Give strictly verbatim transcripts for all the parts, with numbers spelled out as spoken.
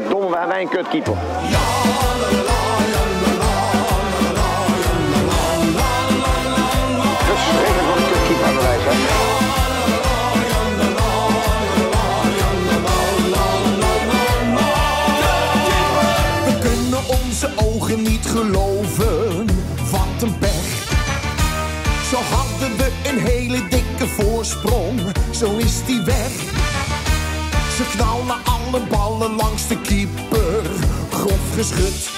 verdomme, wij hebben een kutkeeper. Verschrikkelijk van een kutkeeper aan de lijst, hè. We kunnen onze ogen niet geloven, wat een pech. Zo hadden we een hele dikke voorsprong, zo is die weg. Ze knallen alle ballen langs de keeper, grof geschud.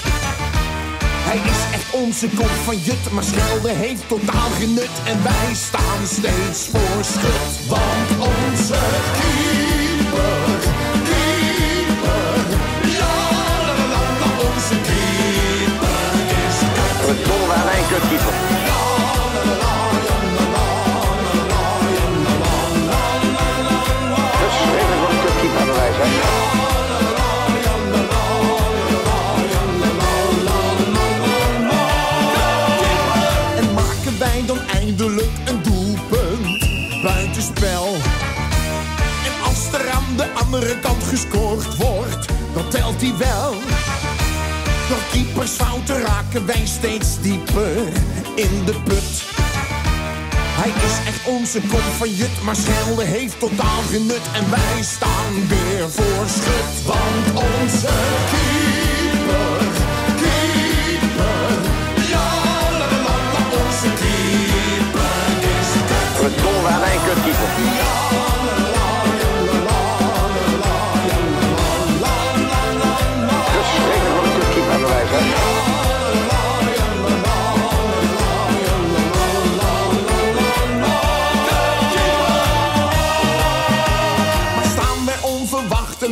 Hij is echt onze kop van Jut, maar Schelde heeft totaal genut. En wij staan steeds voor schut, want onze keeper, keeper, ja, la la la la, onze keeper is kut. We doen wel een kutkeeper. En maken wij dan eindelijk een doelpunt buitenspel? En als er aan de andere kant gescoord wordt, dan telt hij wel. Door keepersfouten raken wij steeds dieper in de put. Hij is echt onze kop van Jut, maar Schelde heeft totaal genut. En wij staan weer voor schut, want onze keeper, keeper, ja, la la la, onze keeper is kut. We doen wel een kutkeeper. Ja, la la la la la la la la. Verschrikkelijk van een kutkeeper aan de lijst, hè.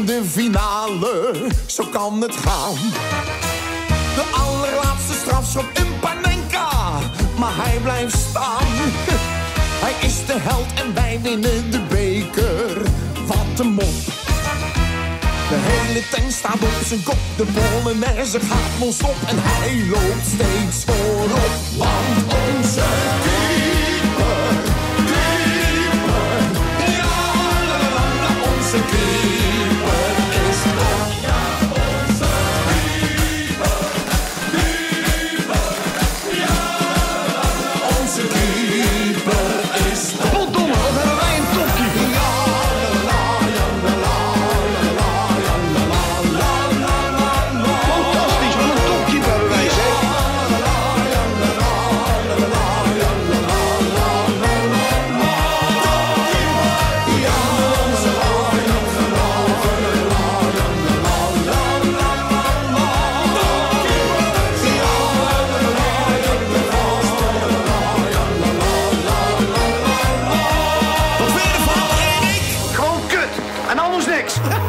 De finale, zo kan het gaan. De allerlaatste strafschop, een Panenka, maar hij blijft staan. Hij is de held en wij winnen de beker, wat een mop. De hele tank staat op zijn kop, de Polonaise gaat non-stop. En hij loopt steeds voorop, want onze keeper, keeper, ja, la la la, onze keeper. Niks.